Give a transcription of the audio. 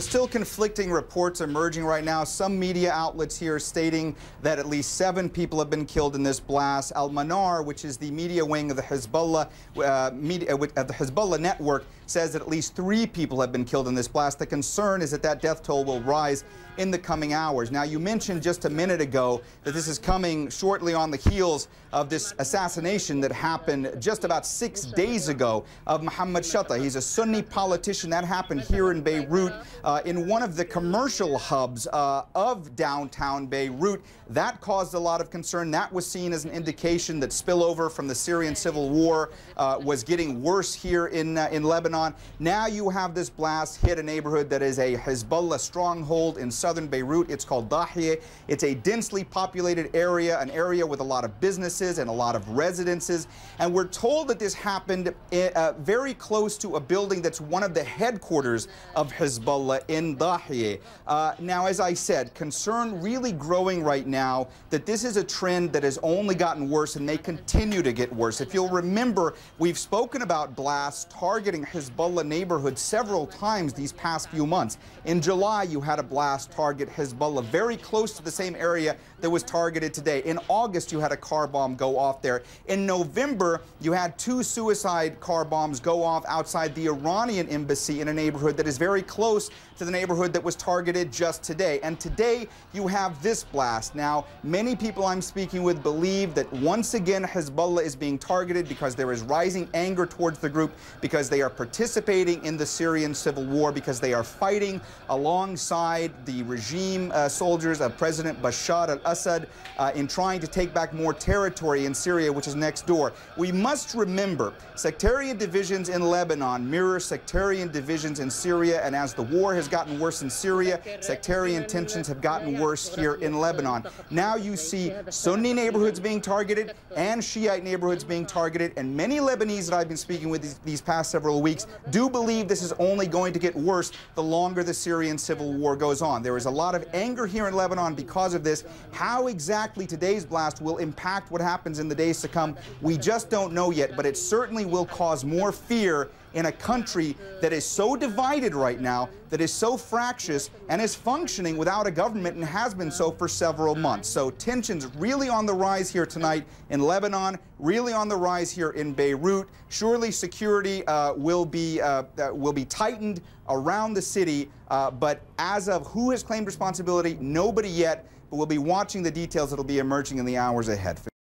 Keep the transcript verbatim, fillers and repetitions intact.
But still conflicting reports emerging right now. Some media outlets here stating that at least seven people have been killed in this blast. Al Manar, which is the media wing of the Hezbollah, uh, media, uh, the Hezbollah network, says that at least three people have been killed in this blast. The concern is that that death toll will rise in the coming hours. Now, you mentioned just a minute ago that this is coming shortly on the heels of this assassination that happened just about six days ago of Mohamad Chatah. He's a Sunni politician. That happened here in Beirut, uh, in one of the commercial hubs uh, of downtown Beirut. That caused a lot of concern. That was seen as an indication that spillover from the Syrian civil war uh, was getting worse here in, uh, in Lebanon. Now you have this blast hit a neighborhood that is a Hezbollah stronghold in southern Southern Beirut. It's called Dahieh. It's a densely populated area, an area with a lot of businesses and a lot of residences. And we're told that this happened uh, very close to a building that's one of the headquarters of Hezbollah in Dahieh. Uh, now, as I said, concern really growing right now that this is a trend that has only gotten worse and may continue to get worse. If you'll remember, we've spoken about blasts targeting Hezbollah neighborhoods several times these past few months. In July, you had a blast target Hezbollah very close to the same area that was targeted today. In August, you had a car bomb go off there. In November, you had two suicide car bombs go off outside the Iranian embassy in a neighborhood that is very close to the neighborhood that was targeted just today. And today, you have this blast. Now, many people I'm speaking with believe that once again, Hezbollah is being targeted because there is rising anger towards the group, because they are participating in the Syrian civil war, because they are fighting alongside the regime uh, soldiers of President Bashar al-Assad uh, in trying to take back more territory in Syria, which is next door. We must remember, sectarian divisions in Lebanon mirror sectarian divisions in Syria, and as the war has gotten worse in Syria, sectarian tensions have gotten worse here in Lebanon. Now you see Sunni neighborhoods being targeted and Shiite neighborhoods being targeted, and many Lebanese that I've been speaking with these, these past several weeks do believe this is only going to get worse the longer the Syrian civil war goes on. There is a lot of anger here in Lebanon because of this. How exactly today's blast will impact what happens in the days to come, we just don't know yet, but it certainly will cause more fear in a country that is so divided right now, that is so fractious, and is functioning without a government and has been so for several months. So tensions really on the rise here tonight in Lebanon, really on the rise here in Beirut. Surely security uh, will be uh, will be tightened around the city, uh, but as of who has claimed responsibility, nobody yet, but we'll be watching the details that'll be emerging in the hours ahead.